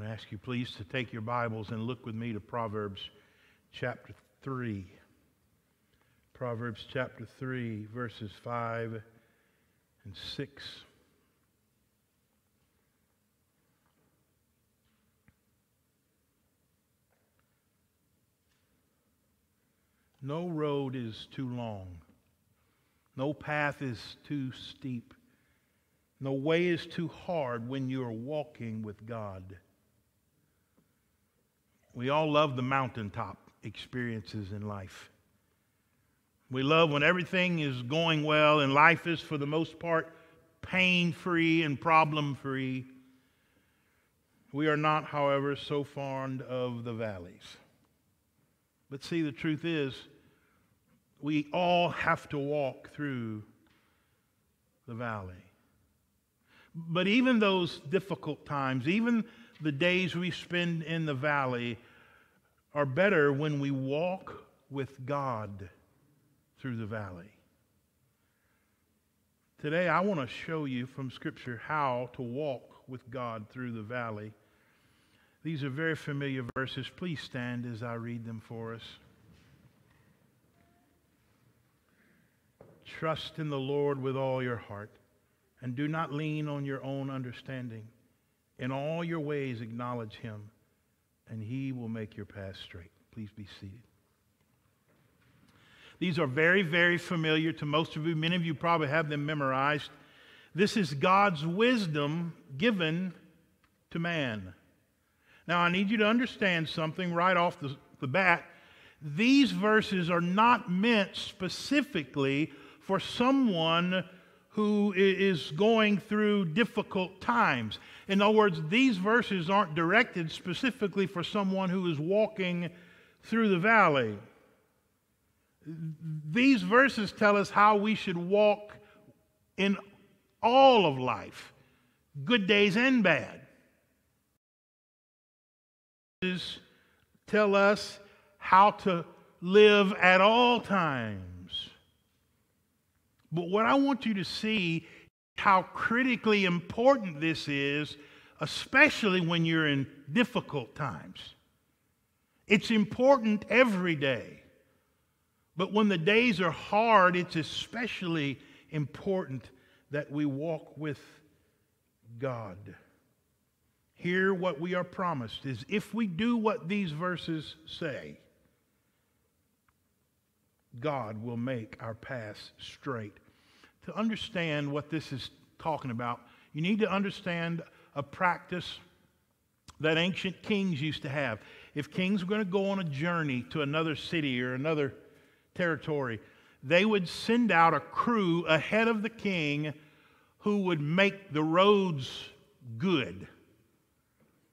want to ask you please to take your Bibles and look with me to Proverbs chapter 3. Proverbs chapter 3, verses 5 and 6. No road is too long. No path is too steep. No way is too hard when you're walking with God. We all love the mountaintop experiences in life. We love when everything is going well and life is, for the most part, pain-free and problem-free. We are not, however, so fond of the valleys. But see, the truth is, we all have to walk through the valley. But even those difficult times, even the days we spend in the valley, are better when we walk with God through the valley. Today, I want to show you from Scripture how to walk with God through the valley. These are very familiar verses. Please stand as I read them for us. Trust in the Lord with all your heart, and do not lean on your own understanding. In all your ways acknowledge Him, and He will make your path straight. Please be seated. These are very, very familiar to most of you. Many of you probably have them memorized. This is God's wisdom given to man. Now, I need you to understand something right off the bat. These verses are not meant specifically for someone who is going through difficult times. In other words, these verses aren't directed specifically for someone who is walking through the valley. These verses tell us how we should walk in all of life, good days and bad. These verses tell us how to live at all times. But what I want you to see is how critically important this is, especially when you're in difficult times. It's important every day. But when the days are hard, it's especially important that we walk with God. Here, what we are promised is if we do what these verses say, God will make our paths straight. To understand what this is talking about, you need to understand a practice that ancient kings used to have. If kings were going to go on a journey to another city or another territory, they would send out a crew ahead of the king who would make the roads good.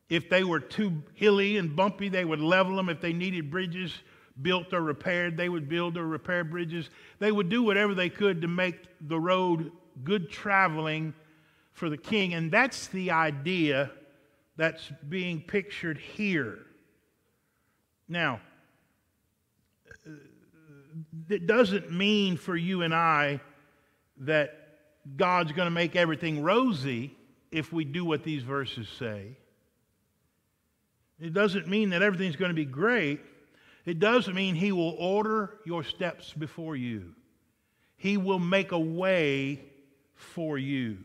If they were too hilly and bumpy, they would level them. If they needed bridges built or repaired, they would build or repair bridges. They would do whatever they could to make the road good traveling for the king. And that's the idea that's being pictured here. Now, it doesn't mean for you and I that God's going to make everything rosy if we do what these verses say. It doesn't mean that everything's going to be great. It does mean He will order your steps before you. He will make a way for you.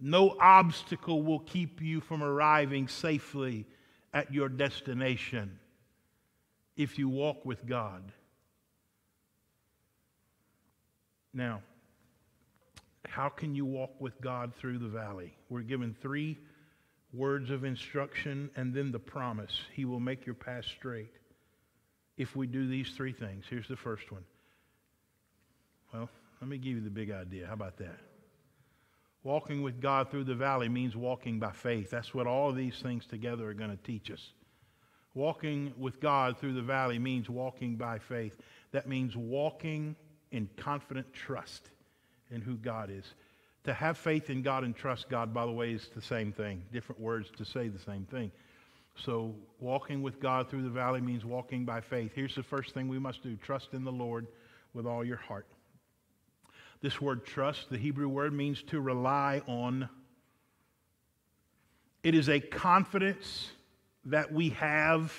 No obstacle will keep you from arriving safely at your destination if you walk with God. Now, how can you walk with God through the valley? We're given three words of instruction, and then the promise. He will make your path straight if we do these three things. Here's the first one. Well, let me give you the big idea. How about that? Walking with God through the valley means walking by faith. That's what all these things together are going to teach us. Walking with God through the valley means walking by faith. That means walking in confident trust in who God is. To have faith in God and trust God, by the way, is the same thing. Different words to say the same thing. So walking with God through the valley means walking by faith. Here's the first thing we must do. Trust in the Lord with all your heart. This word trust, the Hebrew word, means to rely on. It is a confidence that we have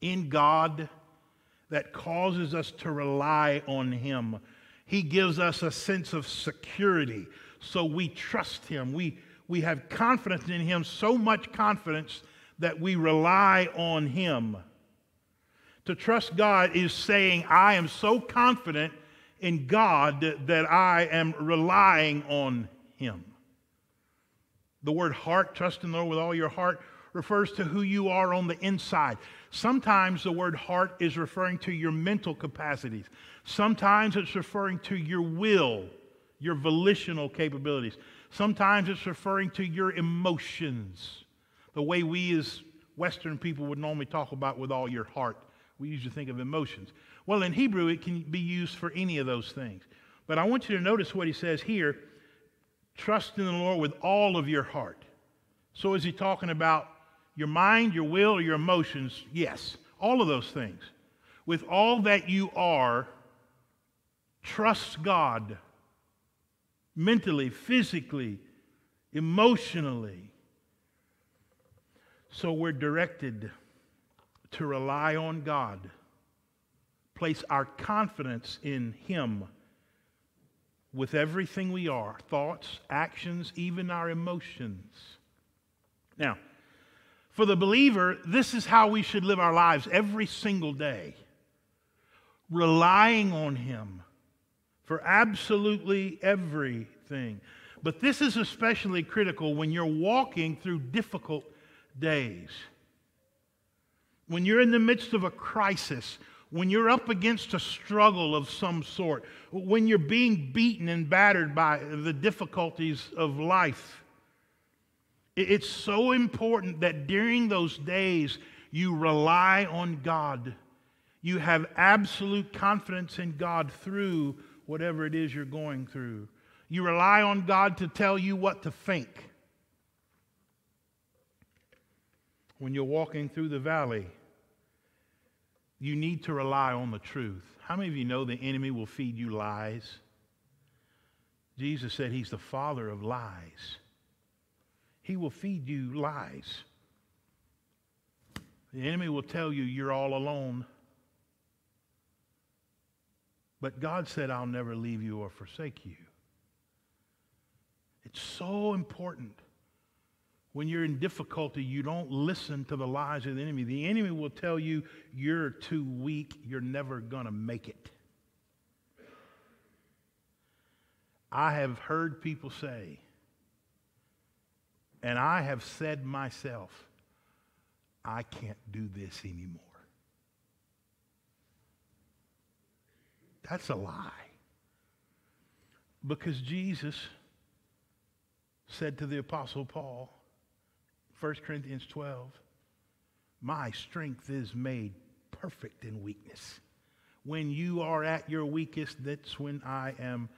in God that causes us to rely on Him. He gives us a sense of security, so we trust Him. We have confidence in Him, so much confidence that we rely on Him. To trust God is saying, I am so confident in God that I am relying on Him. The word heart, trust in the Lord with all your heart, refers to who you are on the inside. Sometimes the word heart is referring to your mental capacities. Sometimes it's referring to your will, your volitional capabilities. Sometimes it's referring to your emotions, the way we as Western people would normally talk about with all your heart. We usually think of emotions. Well, in Hebrew, it can be used for any of those things. But I want you to notice what he says here, trust in the Lord with all of your heart. So is he talking about your mind, your will, or your emotions? Yes, all of those things. With all that you are, trust God mentally, physically, emotionally. So we're directed to rely on God, place our confidence in Him with everything we are, thoughts, actions, even our emotions. Now, for the believer, this is how we should live our lives every single day, relying on Him for absolutely everything. But this is especially critical when you're walking through difficult days. When you're in the midst of a crisis, when you're up against a struggle of some sort, when you're being beaten and battered by the difficulties of life, it's so important that during those days you rely on God. You have absolute confidence in God through whatever it is you're going through. You rely on God to tell you what to think. When you're walking through the valley, you need to rely on the truth. How many of you know the enemy will feed you lies? Jesus said He's the father of lies. He will feed you lies. The enemy will tell you you're all alone. But God said, I'll never leave you or forsake you. It's so important. When you're in difficulty, you don't listen to the lies of the enemy. The enemy will tell you, you're too weak, you're never going to make it. I have heard people say, and I have said myself, I can't do this anymore. That's a lie. Because Jesus said to the Apostle Paul, 1 Corinthians 12, my strength is made perfect in weakness. When you are at your weakest, that's when I am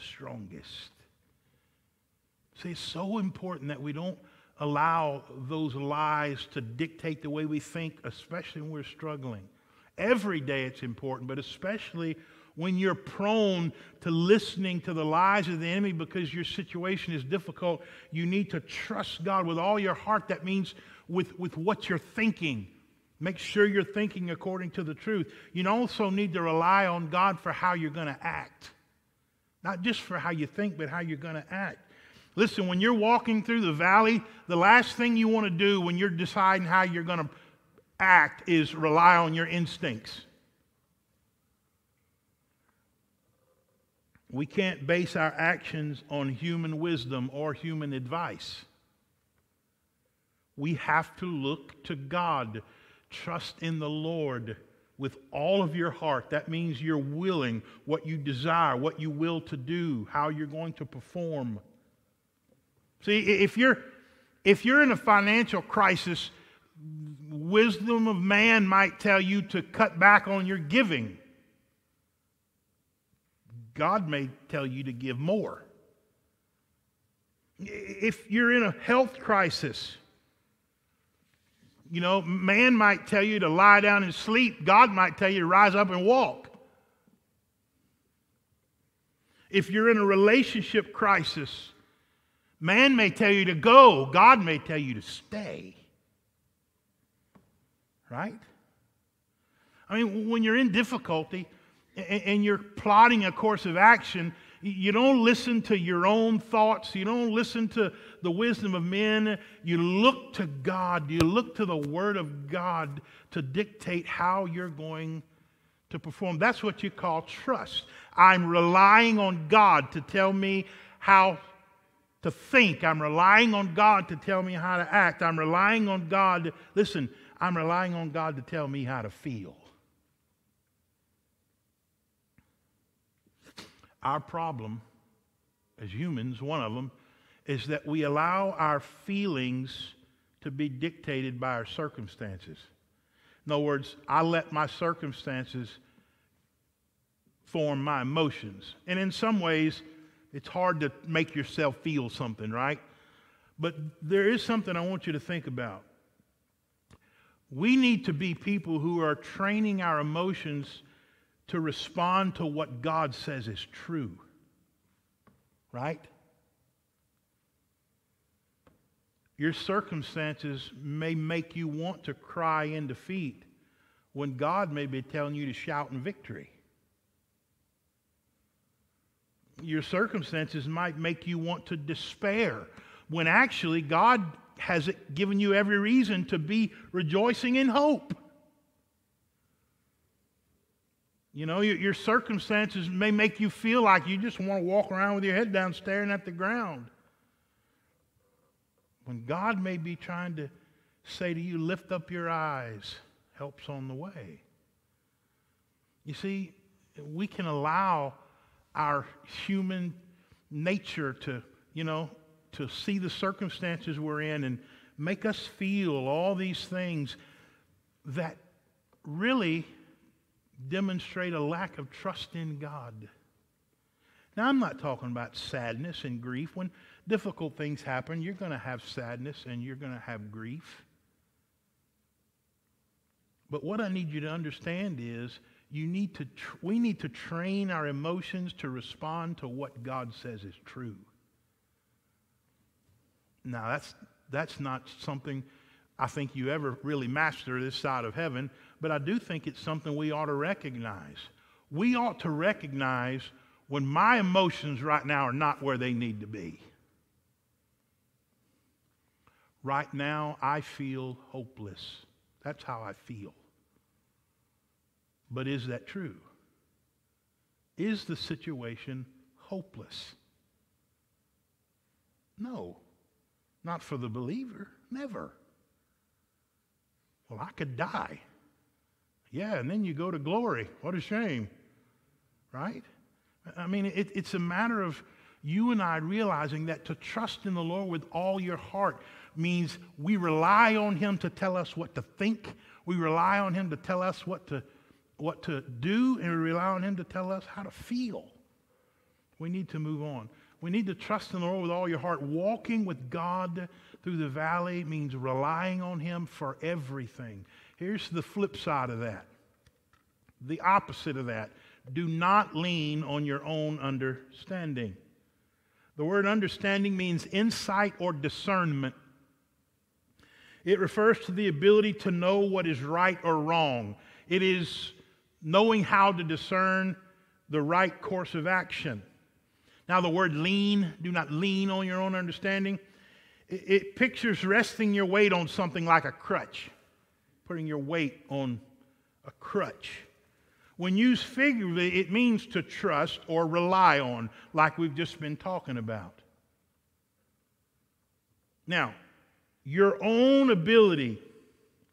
strongest. See, it's so important that we don't allow those lies to dictate the way we think, especially when we're struggling. Every day it's important, but especially when you're prone to listening to the lies of the enemy because your situation is difficult, you need to trust God with all your heart. That means with what you're thinking. Make sure you're thinking according to the truth. You also need to rely on God for how you're going to act. Not just for how you think, but how you're going to act. Listen, when you're walking through the valley, the last thing you want to do when you're deciding how you're going to act is rely on your instincts. We can't base our actions on human wisdom or human advice. We have to look to God. Trust in the Lord with all of your heart. That means you're willing, what you desire, what you will to do, how you're going to perform. See, if you're in a financial crisis, wisdom of man might tell you to cut back on your giving. God may tell you to give more. If you're in a health crisis, you know, man might tell you to lie down and sleep. God might tell you to rise up and walk. If you're in a relationship crisis, Man may tell you to go. God may tell you to stay. Right? I mean, when you're in difficulty and you're plotting a course of action, you don't listen to your own thoughts. You don't listen to the wisdom of men. You look to God. You look to the Word of God to dictate how you're going to perform. That's what you call trust. I'm relying on God to tell me how to think. I'm relying on God to tell me how to act. I'm relying on God to, listen, I'm relying on God to tell me how to feel. Our problem as humans, one of them, is that we allow our feelings to be dictated by our circumstances. In other words, I let my circumstances form my emotions. And in some ways, it's hard to make yourself feel something, right? But there is something I want you to think about. We need to be people who are training our emotions to respond to what God says is true, right? Your circumstances may make you want to cry in defeat when God may be telling you to shout in victory. Your circumstances might make you want to despair when actually God has given you every reason to be rejoicing in hope. You know, your circumstances may make you feel like you just want to walk around with your head down staring at the ground, when God may be trying to say to you, lift up your eyes, help's on the way. You see, we can allow our human nature to, to see the circumstances we're in and make us feel all these things that really demonstrate a lack of trust in God. Now, I'm not talking about sadness and grief. When difficult things happen, you're going to have sadness and you're going to have grief. But what I need you to understand is we need to train our emotions to respond to what God says is true. Now, that's not something I think you ever really master this side of heaven, but I do think it's something we ought to recognize. We ought to recognize when my emotions right now are not where they need to be. Right now, I feel hopeless. That's how I feel. But is that true? Is the situation hopeless? No, not for the believer, never. Well, I could die. Yeah, and then you go to glory. What a shame, right? I mean, it's a matter of you and I realizing that to trust in the Lord with all your heart means we rely on Him to tell us what to think. We rely on Him to tell us what to do, and we rely on Him to tell us how to feel. We need to move on. We need to trust in the Lord with all your heart. Walking with God through the valley means relying on Him for everything. Here's the flip side of that. The opposite of that. Do not lean on your own understanding. The word understanding means insight or discernment. It refers to the ability to know what is right or wrong. It is knowing how to discern the right course of action. Now, the word lean, do not lean on your own understanding. It pictures resting your weight on something like a crutch, putting your weight on a crutch. When used figuratively, it means to trust or rely on, like we've just been talking about. Now, your own ability,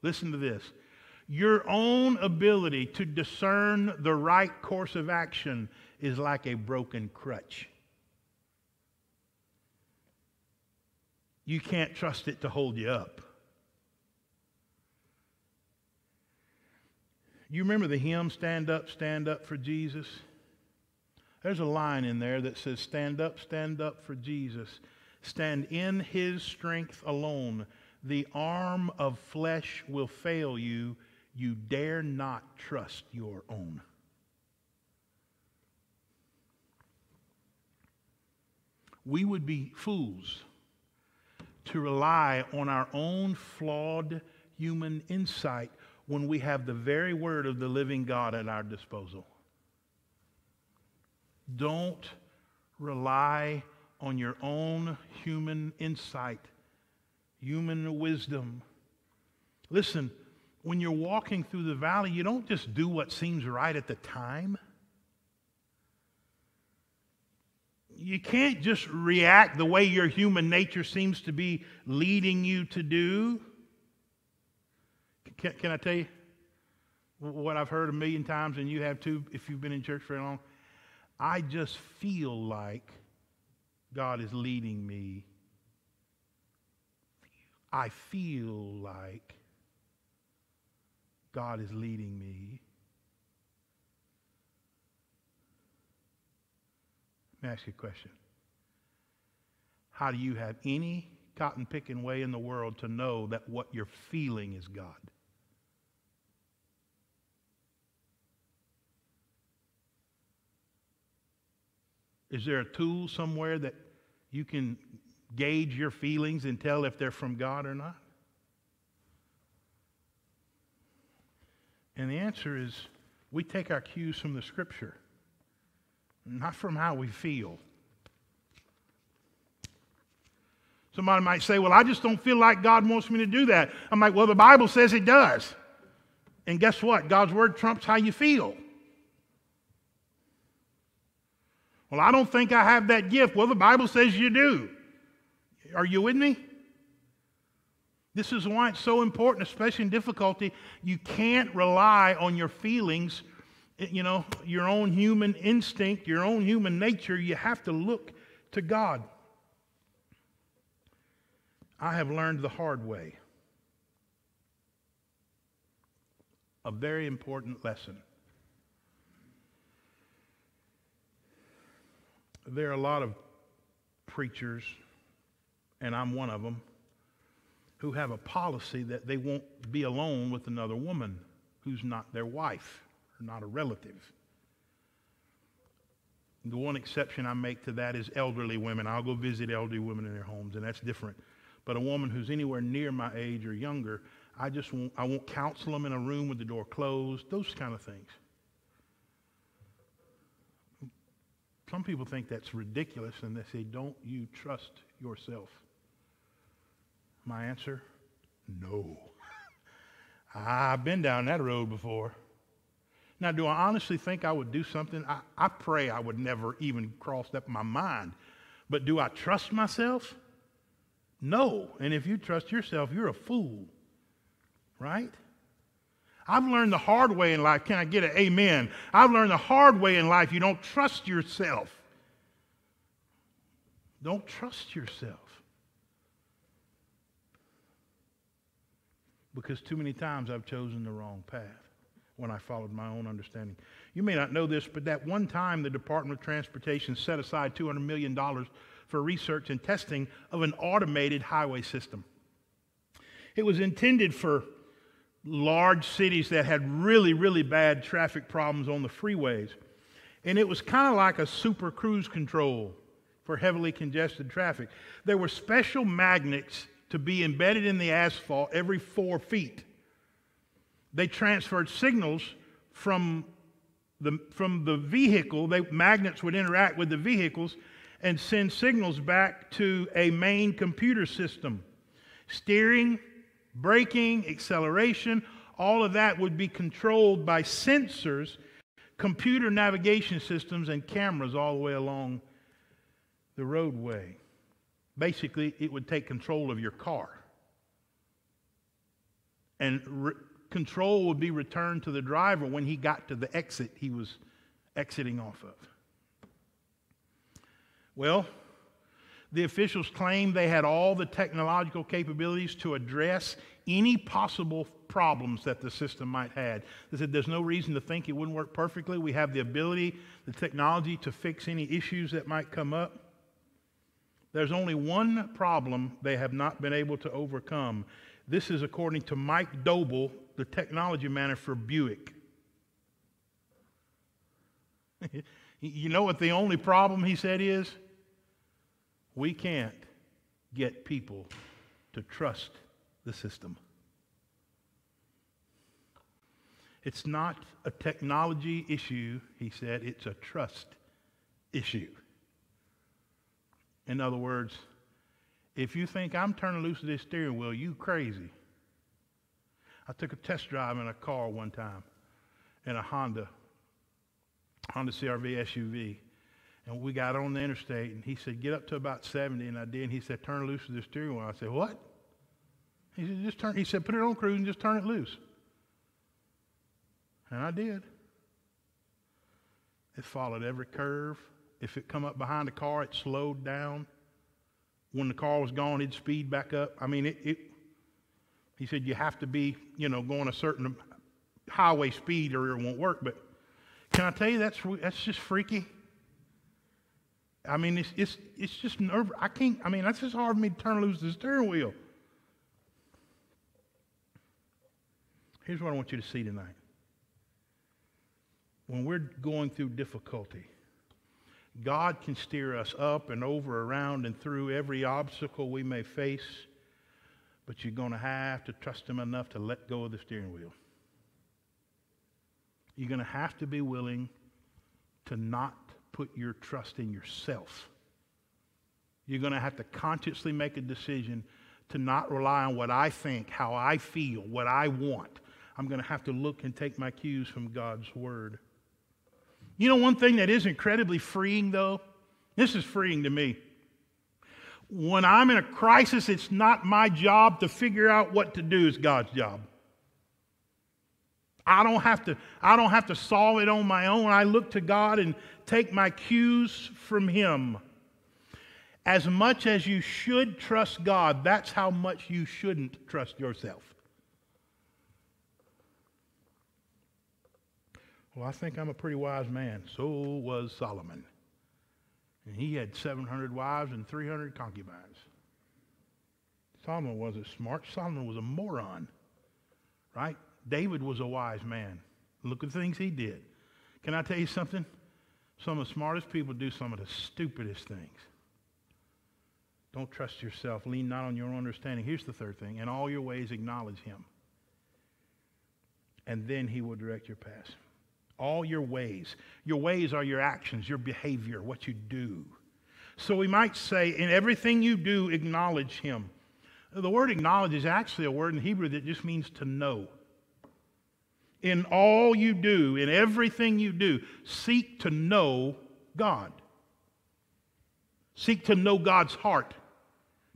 listen to this, your own ability to discern the right course of action is like a broken crutch. You can't trust it to hold you up. You remember the hymn, stand up for Jesus? There's a line in there that says, stand up for Jesus. Stand in His strength alone. The arm of flesh will fail you. You dare not trust your own. We would be fools to rely on our own flawed human insight when we have the very word of the living God at our disposal. Don't rely on your own human insight, human wisdom. Listen, when you're walking through the valley, you don't just do what seems right at the time. You can't just react the way your human nature seems to be leading you to do. Can I tell you what I've heard a million times, and you have too if you've been in church very long? I just feel like God is leading me. I feel like God is leading me. Let me ask you a question. How do you have any cotton-picking way in the world to know that what you're feeling is God? Is there a tool somewhere that you can gauge your feelings and tell if they're from God or not? And the answer is, we take our cues from the Scripture, not from how we feel. Somebody might say, well, I just don't feel like God wants me to do that. I'm like, well, the Bible says it does. And guess what? God's word trumps how you feel. Well, I don't think I have that gift. Well, the Bible says you do. Are you with me? This is why it's so important, especially in difficulty. You can't rely on your feelings, you know, your own human instinct, your own human nature. You have to look to God. I have learned the hard way a very important lesson. There are a lot of preachers, and I'm one of them, who have a policy that they won't be alone with another woman who's not their wife or not a relative. The one exception I make to that is elderly women. I'll go visit elderly women in their homes, and that's different. But a woman who's anywhere near my age or younger, I won't counsel them in a room with the door closed, those kind of things. Some people think that's ridiculous, and they say, don't you trust yourself? My answer, no. I've been down that road before. Now, do I honestly think I would do something? I pray I would never even cross that my mind. But do I trust myself? No. And if you trust yourself, you're a fool, right? I've learned the hard way in life. Can I get an amen? I've learned the hard way in life. You don't trust yourself. Don't trust yourself. Because too many times I've chosen the wrong path when I followed my own understanding. You may not know this, but that one time the Department of Transportation set aside $200 million for research and testing of an automated highway system. It was intended for large cities that had really, really bad traffic problems on the freeways. And it was kind of like a super cruise control for heavily congested traffic. There were special magnets to be embedded in the asphalt every 4 feet. They transferred signals from the vehicle. Magnets would interact with the vehicles and send signals back to a main computer system. Steering, braking, acceleration, all of that would be controlled by sensors, computer navigation systems, and cameras all the way along the roadway. Basically, it would take control of your car. And control would be returned to the driver when he got to the exit he was exiting off of. Well, the officials claimed they had all the technological capabilities to address any possible problems that the system might have. They said there's no reason to think it wouldn't work perfectly. We have the ability, the technology to fix any issues that might come up. There's only one problem they have not been able to overcome. This is according to Mike Doble, the technology manager for Buick. You know what the only problem he said is? We can't get people to trust the system. It's not a technology issue, he said, it's a trust issue. In other words, if you think I'm turning loose of this steering wheel, you crazy. I took a test drive in a car one time, in a Honda CRV SUV, and we got on the interstate, and he said, get up to about 70, and I did, and he said, turn loose of the steering wheel. I said, what? He said, just turn. He said, put it on cruise and just turn it loose. And I did. It followed every curve. If it come up behind the car, it slowed down. When the car was gone, it'd speed back up. I mean, he said, you have to be, going a certain highway speed or it won't work. But can I tell you, that's just freaky. I mean, it's just nerve. That's just hard for me to turn loose the steering wheel. Here's what I want you to see tonight. When we're going through difficulty, God can steer us up and over, around, and through every obstacle we may face, but you're going to have to trust Him enough to let go of the steering wheel. You're going to have to be willing to not put your trust in yourself. You're going to have to consciously make a decision to not rely on what I think, how I feel, what I want. I'm going to have to look and take my cues from God's Word. You know, one thing that is incredibly freeing, though? This is freeing to me. When I'm in a crisis, it's not my job to figure out what to do. It's God's job. I don't have to solve it on my own. I look to God and take my cues from Him. As much as you should trust God, that's how much you shouldn't trust yourself. Well, I think I'm a pretty wise man. So was Solomon. And he had 700 wives and 300 concubines. Solomon wasn't smart. Solomon was a moron, right? David was a wise man. Look at the things he did. Can I tell you something? Some of the smartest people do some of the stupidest things. Don't trust yourself. Lean not on your own understanding. Here's the third thing. In all your ways, acknowledge Him. And then He will direct your path. All your ways. Your ways are your actions, your behavior, what you do. So we might say, in everything you do, acknowledge Him. The word acknowledge is actually a word in Hebrew that just means to know. In all you do, in everything you do, seek to know God. Seek to know God's heart,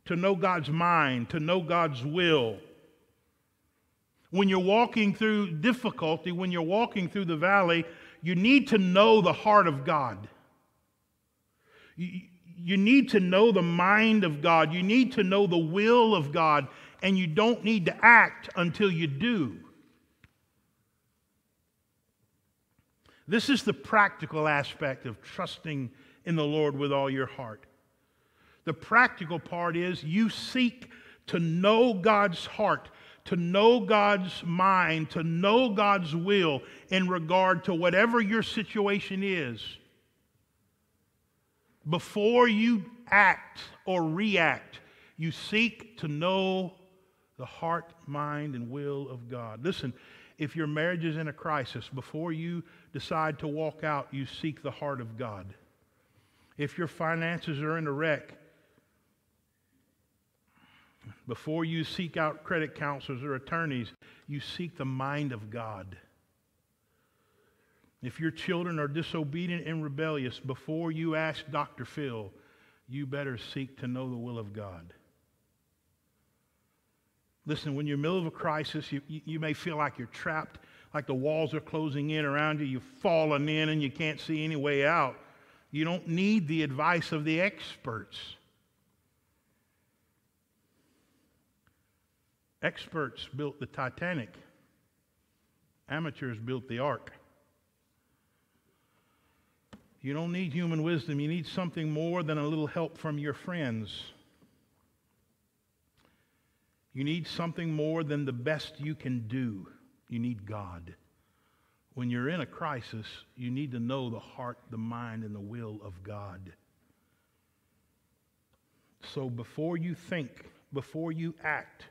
to know God's mind, to know God's will. When you're walking through difficulty, when you're walking through the valley, you need to know the heart of God. You need to know the mind of God. You need to know the will of God, and you don't need to act until you do. This is the practical aspect of trusting in the Lord with all your heart. The practical part is you seek to know God's heart, to know God's mind, to know God's will in regard to whatever your situation is. Before you act or react, you seek to know the heart, mind, and will of God. Listen, if your marriage is in a crisis, before you decide to walk out, you seek the heart of God. If your finances are in a wreck, before you seek out credit counselors or attorneys, you seek the mind of God. If your children are disobedient and rebellious, before you ask Dr. Phil, you better seek to know the will of God. Listen, when you're in the middle of a crisis, you may feel like you're trapped, like the walls are closing in around you, you've fallen in and you can't see any way out. You don't need the advice of the experts. Experts built the Titanic. Amateurs built the Ark. You don't need human wisdom. You need something more than a little help from your friends. You need something more than the best you can do. You need God. When you're in a crisis, you need to know the heart, the mind, and the will of God. So before you think before you act,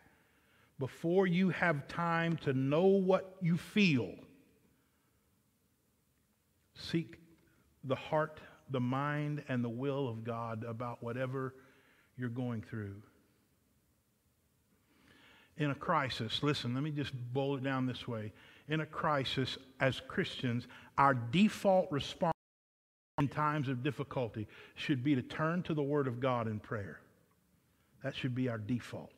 before you have time to know what you feel. Seek the heart, the mind, and the will of God about whatever you're going through. In a crisis, listen, let me just boil it down this way. In a crisis, as Christians, our default response in times of difficulty should be to turn to the Word of God in prayer. That should be our default.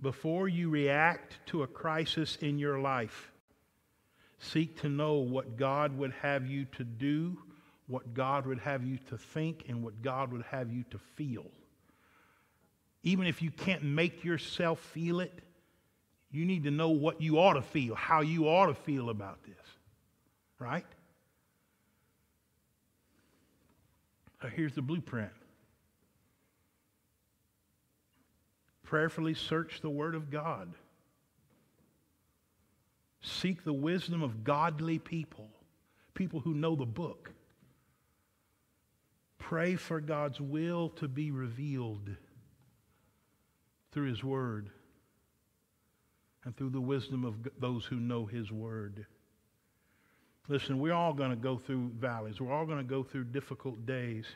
Before you react to a crisis in your life, seek to know what God would have you to do, what God would have you to think, and what God would have you to feel. Even if you can't make yourself feel it, you need to know what you ought to feel, how you ought to feel about this, right? So here's the blueprint. Prayerfully search the Word of God. Seek the wisdom of godly people, people who know the book. Pray for God's will to be revealed through His Word and through the wisdom of those who know His Word. Listen, we're all going to go through valleys. We're all going to go through difficult days.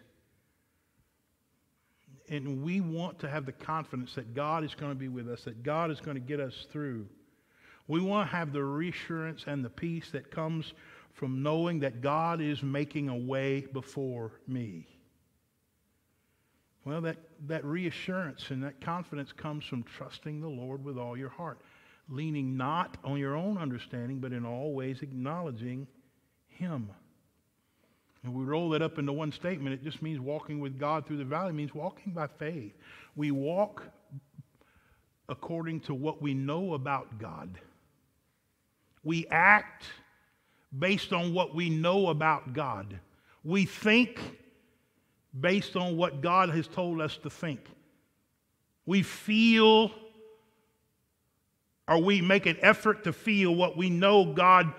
And we want to have the confidence that God is going to be with us, that God is going to get us through. We want to have the reassurance and the peace that comes from knowing that God is making a way before me. Well, that reassurance and that confidence comes from trusting the Lord with all your heart, leaning not on your own understanding, but in all ways acknowledging Him. And we roll that up into one statement. It just means walking with God through the valley. It means walking by faith. We walk according to what we know about God. We act based on what we know about God. We think based on what God has told us to think. We feel, or we make an effort to feel what we know God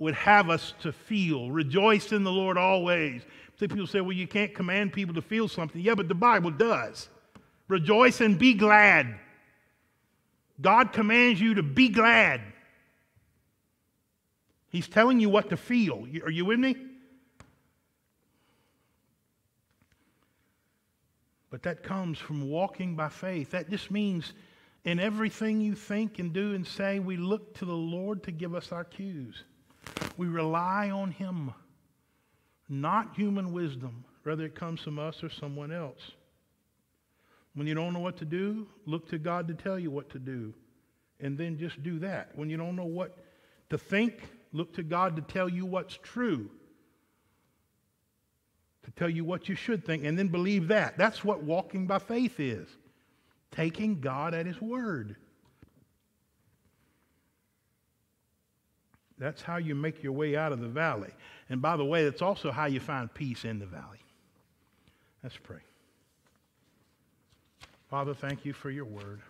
would have us to feel. Rejoice in the Lord always. Some people say, well, you can't command people to feel something. Yeah, but the Bible does. Rejoice and be glad. God commands you to be glad. He's telling you what to feel. Are you with me? But that comes from walking by faith. That just means in everything you think and do and say, we look to the Lord to give us our cues. We rely on Him, not human wisdom, whether it comes from us or someone else. When you don't know what to do, look to God to tell you what to do, and then just do that. When you don't know what to think, look to God to tell you what's true, to tell you what you should think, and then believe that. That's what walking by faith is, taking God at His word. That's how you make your way out of the valley. And by the way, that's also how you find peace in the valley. Let's pray. Father, thank you for your word.